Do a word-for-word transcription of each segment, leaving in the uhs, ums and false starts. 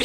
I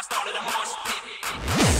started a horse pit.